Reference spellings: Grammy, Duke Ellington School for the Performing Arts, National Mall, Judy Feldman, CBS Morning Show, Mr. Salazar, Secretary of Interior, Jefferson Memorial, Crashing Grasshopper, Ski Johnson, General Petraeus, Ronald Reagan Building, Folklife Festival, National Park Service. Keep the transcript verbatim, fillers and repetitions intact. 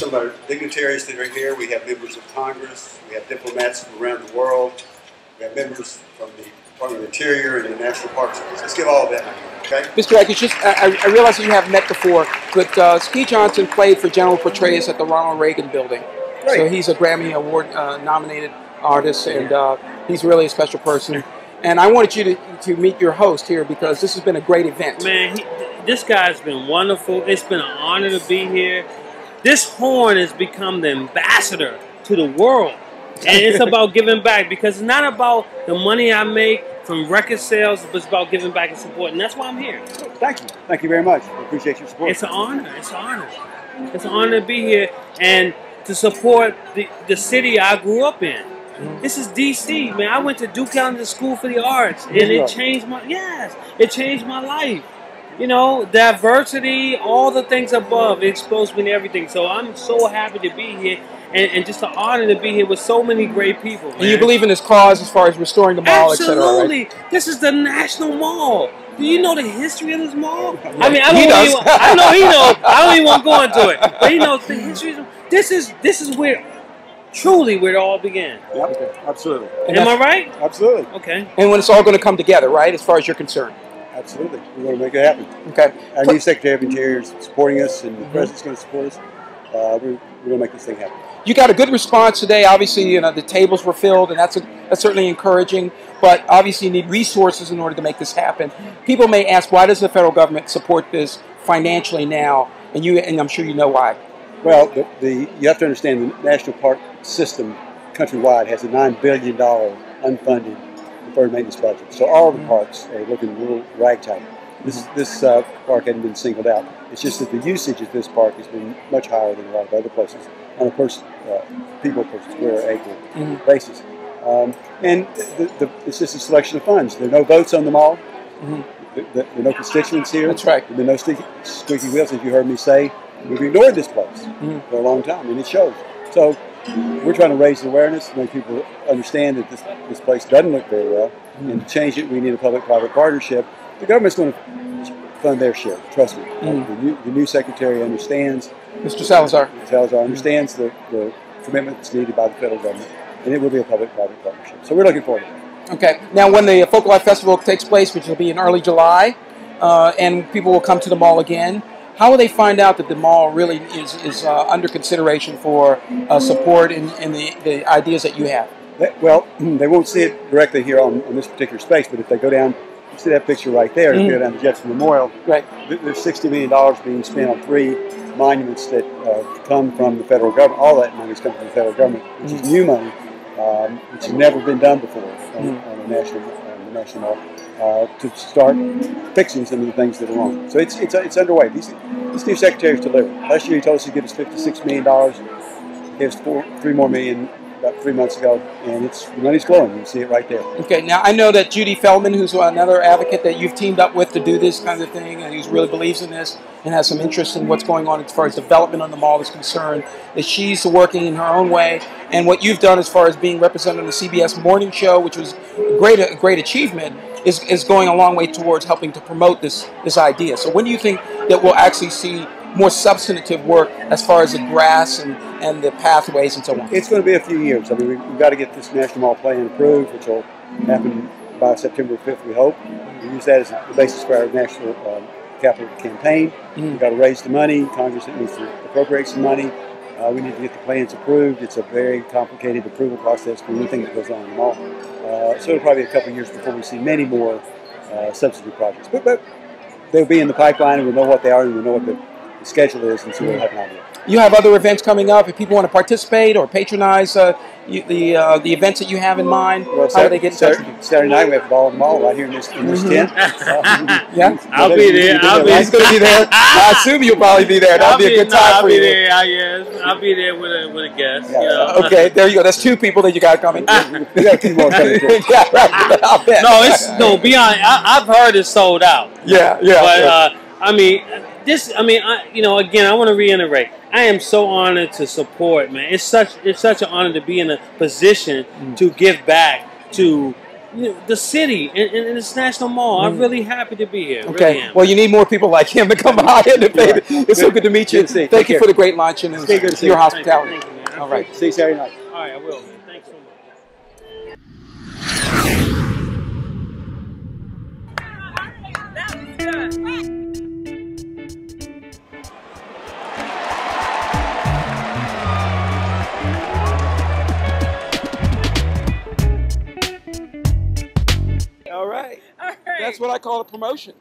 some of our dignitaries that are here. We have members of Congress. We have diplomats from around the world. We have members from the Department of Interior and the National Park Service. Let's give all of that. Okay? Mister Petraeus, just I, I realize that you have met before, but uh, Ski Johnson played for General Petraeus at the Ronald Reagan Building. Right. So he's a Grammy Award uh, nominated artist, and uh, he's really a special person. And I wanted you to, to meet your host here because this has been a great event. Man, he, this guy's been wonderful. It's been an honor to be here. This horn has become the ambassador to the world. And it's about giving back, because it's not about the money I make from record sales, but it's about giving back and support. And that's why I'm here. Thank you. Thank you very much. I appreciate your support. It's an honor. It's an honor. It's an honor to be here and to support the, the city I grew up in. This is D C, man. I went to Duke Ellington School for the Arts, and it changed my yes, it changed my life. You know, diversity, all the things above, it exposed me to everything. So I'm so happy to be here, and, and just an honor to be here with so many great people. Man. And you believe in this cause as far as restoring the mall, et cetera. Absolutely, et cetera, right? This is the National Mall. Do you know the history of this mall? I mean, I don't. He does. Even, I know he knows. I don't even want to go into it, but he knows the history. Of, this is this is where. Truly, where it all began. Yep. Okay. Absolutely. And Am I right? Absolutely. Okay. And when it's all going to come together, right, as far as you're concerned? Absolutely. We're going to make it happen. Okay. Our Pl new Secretary of Interior is supporting us, and the mm-hmm. President's going to support us. Uh, we're, we're going to make this thing happen. You got a good response today. Obviously, you know, the tables were filled, and that's, a, that's certainly encouraging. But obviously, you need resources in order to make this happen. People may ask, why does the federal government support this financially now? And you, and I'm sure you know why. Well, the, the, you have to understand the national park system countrywide has a nine billion dollar unfunded deferred maintenance budget. So all the parks are looking a little ragtag. This, this uh, park hadn't been singled out. It's just that the usage of this park has been much higher than a lot of other places on a person, uh, people per square acre mm-hmm. basis. Um, and the, the, it's just a selection of funds. There are no votes on the mall. Mm-hmm. the, the, there are no constituents here. That's right. There are no squeaky wheels, as you heard me say. We've ignored this place mm-hmm. for a long time, and it shows. So we're trying to raise awareness, make people understand that this, this place doesn't look very well, mm-hmm. and to change it, we need a public-private partnership. The government's going to fund their share, trust me. Mm-hmm. the, new, the new secretary understands. Mister Salazar. Mister Salazar understands the, the commitment that's needed by the federal government, and it will be a public-private partnership. So we're looking forward to it. Okay. Now, when the Folklife Festival takes place, which will be in early July, uh, and people will come to the mall again, how will they find out that the mall really is, is uh, under consideration for uh, support and, and the, the ideas that you have? That, well, they won't see it directly here on, on this particular space, but if they go down, you see that picture right there, mm-hmm. if they go down to Jefferson Memorial, right. there's sixty million dollars being spent on three monuments that uh, come from the federal government. All that money is coming from the federal government, which mm-hmm. is new money, um, which has never been done before on, mm-hmm. on the national on the national level. Uh, to start fixing some of the things that are wrong. So it's it's, it's underway. These, this new secretary's delivered. Last year he told us he'd give us fifty-six million dollars. He gave us four, three more million about three months ago, and it's the money's flowing. You can see it right there. Okay, now I know that Judy Feldman, who's another advocate that you've teamed up with to do this kind of thing, and who really believes in this and has some interest in what's going on as far as development on the mall is concerned, that she's working in her own way. And what you've done as far as being represented on the C B S Morning Show, which was a great, a great achievement, Is, is going a long way towards helping to promote this this idea. So when do you think that we'll actually see more substantive work as far as the grass and, and the pathways and so on? It's going to be a few years. I mean, we've, we've got to get this National Mall plan approved, which will happen by September fifth, we hope. We use that as the basis for our national uh, capital campaign. Mm-hmm. We've got to raise the money. Congress needs to appropriate some money. Uh, we need to get the plans approved. It's a very complicated approval process for anything that goes on in the mall. Uh, so it'll probably be a couple of years before we see many more uh, subsidy projects. But, but they'll be in the pipeline, and we'll know what they are, and we'll know what the, the schedule is, and so we'll have an idea. You have other events coming up. If people want to participate or patronize uh, you, the uh, the events that you have in mind, well, how Saturday, do they get in touch? Saturday, Saturday night we have Ball and Mall right here in this, in this tent. Uh, yeah, I'll be there. I'll be going to be there. I assume you'll probably be there. That'll be, be a good no, time I'll for be you. There, I guess. I'll be there with a with a guest. Yeah. You know? Okay, there you go. That's two people that you got coming. You got two more coming. Yeah, right. I'll bet. No, it's no beyond. I, I've heard it's sold out. Yeah, yeah. But right. uh, I mean. This, I mean, I, you know, again, I want to reiterate, I am so honored to support, man. It's such, it's such an honor to be in a position mm. to give back to the city and, and this National Mall. I'm really happy to be here. Okay. Really well, you need more people like him to come by and debate. Right. It's good. So good to meet you. Good to Thank Take you care. for the great luncheon and your you. hospitality. Thank you. Thank you, man. All right. See you Saturday night. All right, I will. Thanks so much. That was good. That's what I call a promotion.